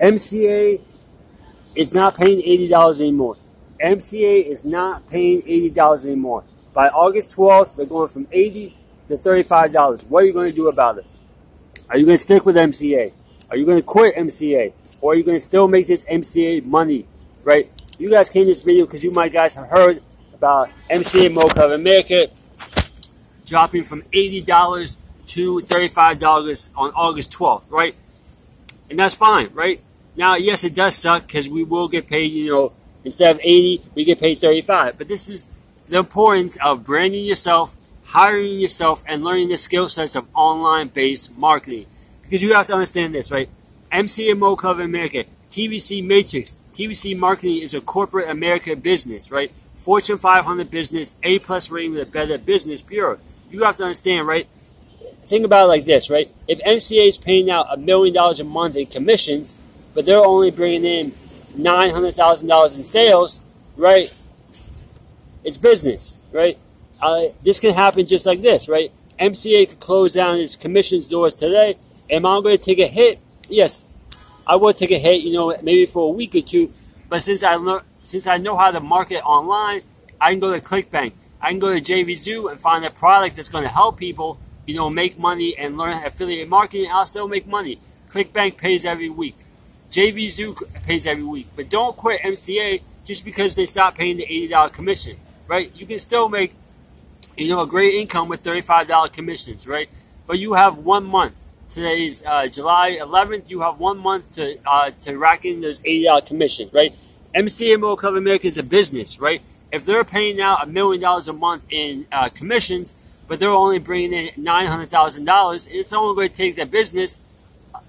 MCA is not paying $80 anymore. MCA is not paying $80 anymore. By August 12th, they're going from $80 to $35. What are you going to do about it? Are you going to stick with MCA? Are you going to quit MCA? Or are you going to still make this MCA money, right? You guys came to this video because you guys have heard about MCA MoCo of America dropping from $80 to $35 on August 12th, right? And that's fine, right? Now, yes, it does suck because we will get paid, you know, instead of $80, we get paid $35. But this is the importance of branding yourself, hiring yourself, and learning the skill sets of online-based marketing. Because you have to understand this, right? MCA MoCo of America, TVC Matrix, TVC Marketing is a corporate America business, right? Fortune 500 business, A+ rating with a Better Business Bureau. You have to understand, right? Think about it like this, right? If MCA is paying out $1 million a month in commissions, but they're only bringing in $900,000 in sales, right? It's business, right? This can happen just like this, right? MCA could close down its commissions doors today. Am I going to take a hit? Yes, I will take a hit, you know, maybe for a week or two. But since I know how to market online, I can go to ClickBank. I can go to JVZoo and find a product that's going to help people, you know, make money and learn affiliate marketing. I'll still make money. ClickBank pays every week. JVZoo pays every week. But don't quit MCA just because they stop paying the $80 commission, right? You can still make, you know, a great income with $35 commissions, right? But you have 1 month. Today's July 11th. You have 1 month to rack in those $80 commissions, right? MCA MoCo of America is a business, right? If they're paying out $1 million a month in commissions, but they're only bringing in $900,000, it's only going to take their business,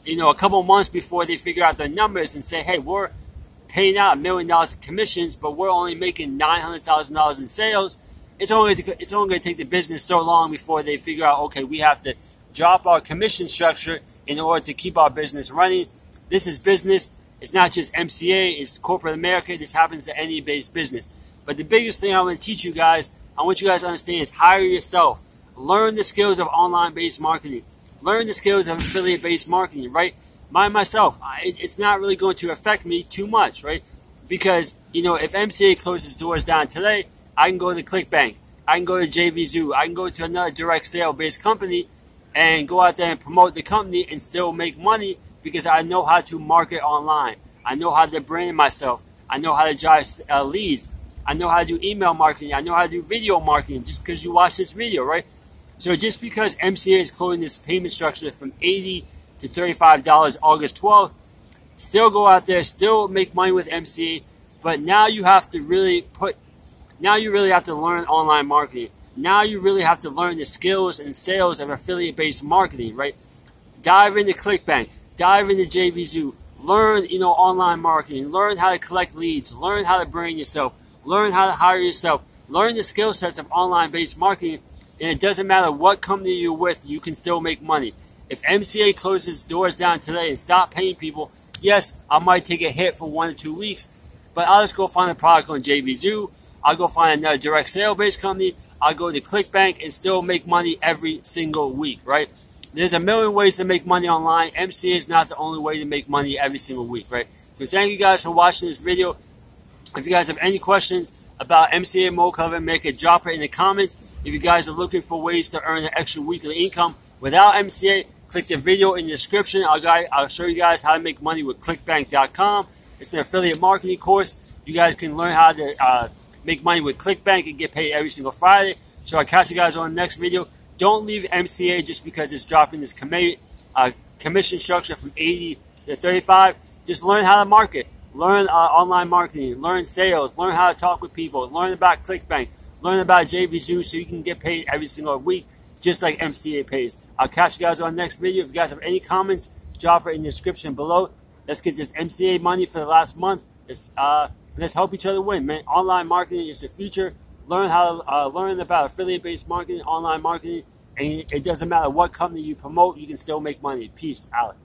you know, a couple months before they figure out their numbers and say, hey, we're paying out $1 million in commissions, but we're only making $900,000 in sales. It's only going to take the business so long before they figure out, okay, we have to drop our commission structure in order to keep our business running. This is business. It's not just MCA. It's corporate America. This happens to any based business. But the biggest thing I want to teach you guys, I want you guys to understand is hire yourself. Learn the skills of online-based marketing. Learn the skills of affiliate-based marketing, right? It's not really going to affect me too much, right? Because, you know, if MCA closes doors down today, I can go to ClickBank. I can go to JVZoo. I can go to another direct sale-based company and go out there and promote the company and still make money because I know how to market online. I know how to brand myself. I know how to drive leads. I know how to do email marketing. I know how to do video marketing just because you watch this video, right? So just because MCA is closing this payment structure from $80 to $35 August 12th, still go out there, still make money with MCA, but now you have to really learn online marketing. Now you really have to learn the skills and sales of affiliate-based marketing, right? Dive into ClickBank. Dive into JVZoo. Learn, you know, online marketing. Learn how to collect leads. Learn how to brand yourself. Learn how to hire yourself. Learn the skill sets of online-based marketing. And it doesn't matter what company you're with, you can still make money. If MCA closes doors down today and stop paying people, yes, I might take a hit for 1 or 2 weeks, but I'll just go find a product on JVZoo. I'll go find another direct sale-based company. I'll go to ClickBank and still make money every single week, right? There's a million ways to make money online. MCA is not the only way to make money every single week, right? So thank you guys for watching this video. If you guys have any questions about MCA MoCo of America, drop it in the comments. If you guys are looking for ways to earn an extra weekly income without MCA, click the video in the description. I'll show you guys how to make money with clickbank.com. It's an affiliate marketing course. You guys can learn how to make money with ClickBank and get paid every single Friday. So I'll catch you guys on the next video. Don't leave MCA just because it's dropping this commission structure from $80 to $35. Just learn how to market. Learn online marketing. Learn sales. Learn how to talk with people. Learn about ClickBank. Learn about JVZoo so you can get paid every single week just like MCA pays. I'll catch you guys on the next video. If you guys have any comments, drop it in the description below. Let's get this MCA money for the last month. Let's help each other win, man. Online marketing is the future. Learn how to learn about affiliate-based marketing, online marketing, and it doesn't matter what company you promote, you can still make money. Peace out.